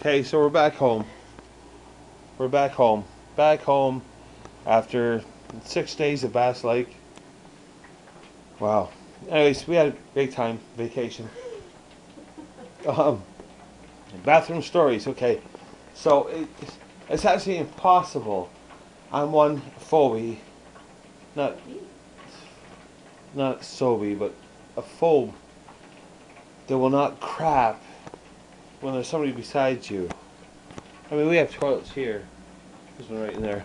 Okay, so we're back home. We're back home. Back home after 6 days at Bass Lake. Wow. Anyways, we had a big time vacation. Bathroom stories. Okay, so it's actually impossible. I'm one phobie, not sobe, but a phobe that will not crap when there's somebody beside you. I mean, we have toilets here. This one right in there.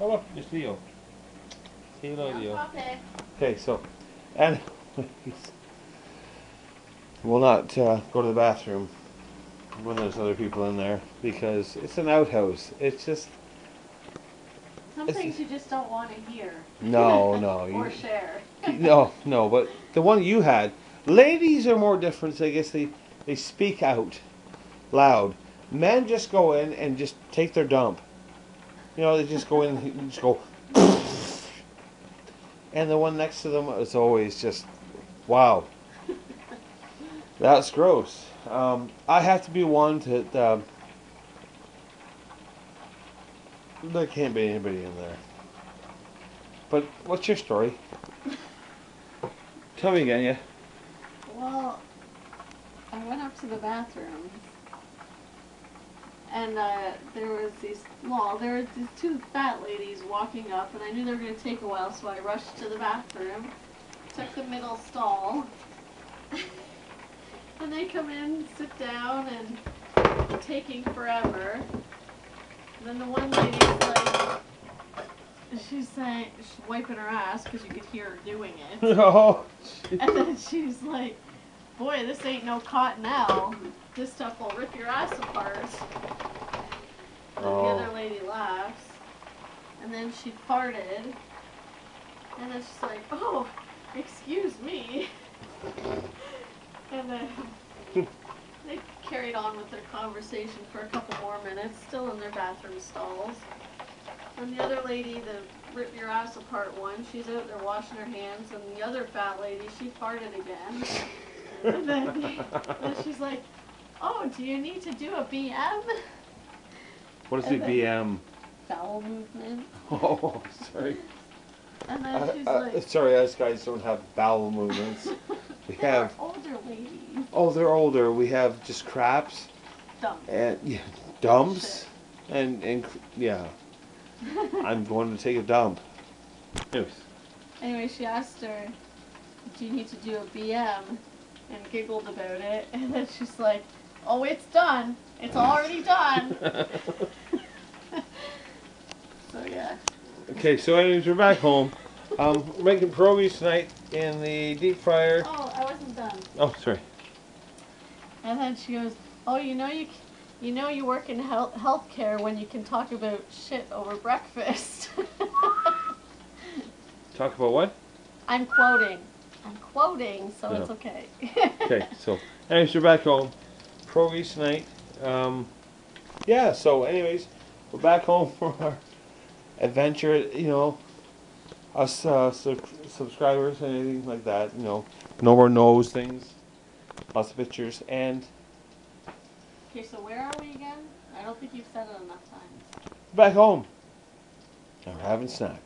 Oh look, it's Leo. See you, Leo. Okay, so and will not go to the bathroom when there's other people in there because it's an outhouse. It's just some things you just don't want to hear. No, no. Or share. No, no. But the one you had, ladies are more different. I guess they speak out loud. Men just go in and just take their dump. You know, they just go in and just go. And the one next to them is always just, wow. That's gross. I have to be one that there can't be anybody in there. But what's your story? Tell me again, yeah. Well, I went up to the bathroom, and there were these two fat ladies walking up, and I knew they were going to take a while, so I rushed to the bathroom, took the middle stall. And they come in, sit down, and taking forever. And then the one lady's like, she's saying, she's wiping her ass because you could hear her doing it. Oh, geez. And then she's like, boy, this ain't no cotton owl. This stuff will rip your ass apart. And then the other lady laughs. And then she farted. And then she's like, oh, excuse me. And then they carried on with their conversation for a couple more minutes, still in their bathroom stalls. And the other lady, the rip your ass apart one, she's out there washing her hands, and the other fat lady, she farted again. And then she's like, oh, do you need to do a BM? What is the BM? Bowel movement. Oh, sorry. And then she's like... Sorry, us guys don't have bowel movements. We have older ladies. Oh, they're older. We have just craps, dumps, and yeah, dumps, and yeah. I'm going to take a dump. Anyways. Anyway, she asked her, "Do you need to do a BM?" and giggled about it, and then she's like, "Oh, it's done. It's already done." So yeah. Okay, so anyways, we're back home. We're making pierogies tonight in the deep fryer. Oh, I wasn't done. Oh, sorry. And then she goes, "Oh, you know you work in healthcare when you can talk about shit over breakfast." Talk about what? I'm quoting. I'm quoting, so no. It's okay. Okay, so anyways, we're back home. Pierogies tonight. Yeah. So anyways, we're back home from our adventure. You know. Us subscribers and anything like that, you know, no one knows things, lots of pictures, and... Okay, so where are we again? I don't think you've said it enough times. Back home. And we're having snacks.